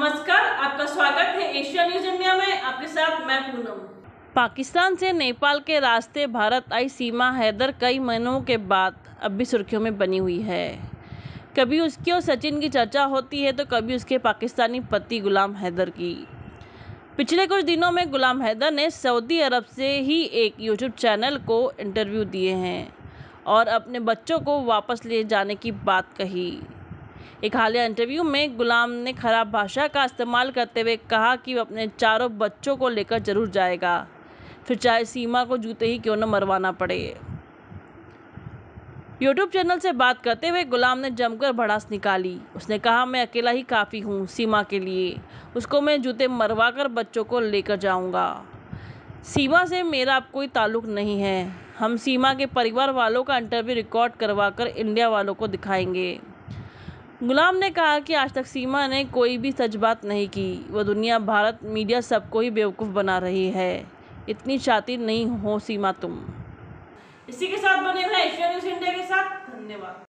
नमस्कार, आपका स्वागत है एशिया न्यूज इंडिया में। आपके साथ मैं पूनम। पाकिस्तान से नेपाल के रास्ते भारत आई सीमा हैदर कई महीनों के बाद अब भी सुर्खियों में बनी हुई है। कभी उसकी और सचिन की चर्चा होती है तो कभी उसके पाकिस्तानी पति गुलाम हैदर की। पिछले कुछ दिनों में गुलाम हैदर ने सऊदी अरब से ही एक यूट्यूब चैनल को इंटरव्यू दिए हैं और अपने बच्चों को वापस ले जाने की बात कही। एक हालिया इंटरव्यू में गुलाम ने खराब भाषा का इस्तेमाल करते हुए कहा कि वह अपने चारों बच्चों को लेकर जरूर जाएगा, फिर चाहे सीमा को जूते ही क्यों न मरवाना पड़े। यूट्यूब चैनल से बात करते हुए गुलाम ने जमकर भड़ास निकाली। उसने कहा, मैं अकेला ही काफ़ी हूँ सीमा के लिए, उसको मैं जूते मरवा कर बच्चों को लेकर जाऊँगा। सीमा से मेरा कोई ताल्लुक नहीं है। हम सीमा के परिवार वालों का इंटरव्यू रिकॉर्ड करवा कर इंडिया वालों को दिखाएंगे। गुलाम ने कहा कि आज तक सीमा ने कोई भी सच बात नहीं की। वह दुनिया, भारत, मीडिया सबको ही बेवकूफ़ बना रही है। इतनी शातिर नहीं हो सीमा तुम। इसी के साथ बने रहें एशिया न्यूज़ इंडिया के साथ। धन्यवाद।